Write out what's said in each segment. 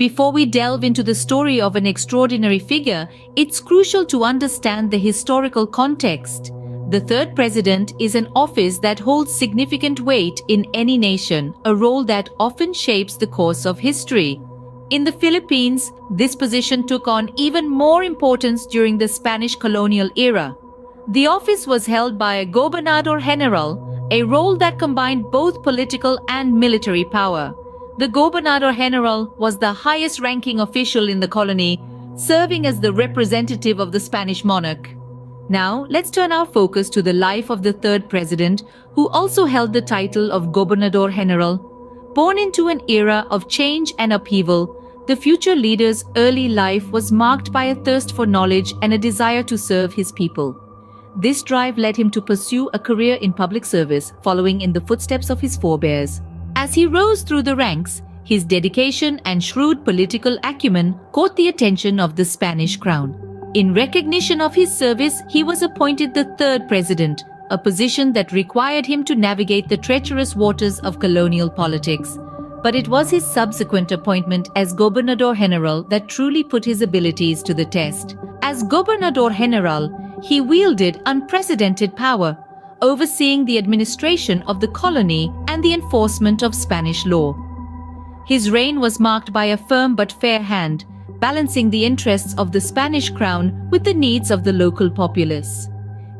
Before we delve into the story of an extraordinary figure, it's crucial to understand the historical context. The third president is an office that holds significant weight in any nation, a role that often shapes the course of history. In the Philippines, this position took on even more importance during the Spanish colonial era. The office was held by a Gobernador Heneral, a role that combined both political and military power. The Gobernador Heneral was the highest-ranking official in the colony, serving as the representative of the Spanish monarch. Now, let's turn our focus to the life of the third president, who also held the title of Gobernador Heneral. Born into an era of change and upheaval, the future leader's early life was marked by a thirst for knowledge and a desire to serve his people. This drive led him to pursue a career in public service, following in the footsteps of his forebears. As he rose through the ranks, his dedication and shrewd political acumen caught the attention of the Spanish crown. In recognition of his service, he was appointed the third president, a position that required him to navigate the treacherous waters of colonial politics. But it was his subsequent appointment as Gobernador Heneral that truly put his abilities to the test. As Gobernador Heneral, he wielded unprecedented power, overseeing the administration of the colony and the enforcement of Spanish law. His reign was marked by a firm but fair hand, balancing the interests of the Spanish crown with the needs of the local populace.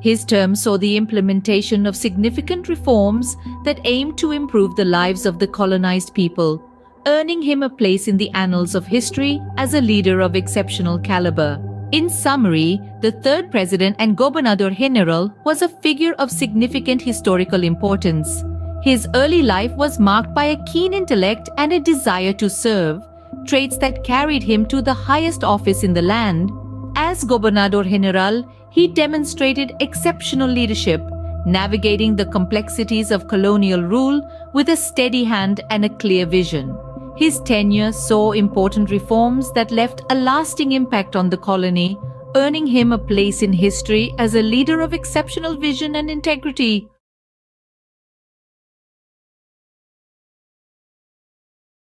His term saw the implementation of significant reforms that aimed to improve the lives of the colonized people, earning him a place in the annals of history as a leader of exceptional caliber. In summary, the third president and Gobernador Heneral was a figure of significant historical importance. His early life was marked by a keen intellect and a desire to serve, traits that carried him to the highest office in the land. As Gobernador Heneral, he demonstrated exceptional leadership, navigating the complexities of colonial rule with a steady hand and a clear vision. His tenure saw important reforms that left a lasting impact on the colony, earning him a place in history as a leader of exceptional vision and integrity.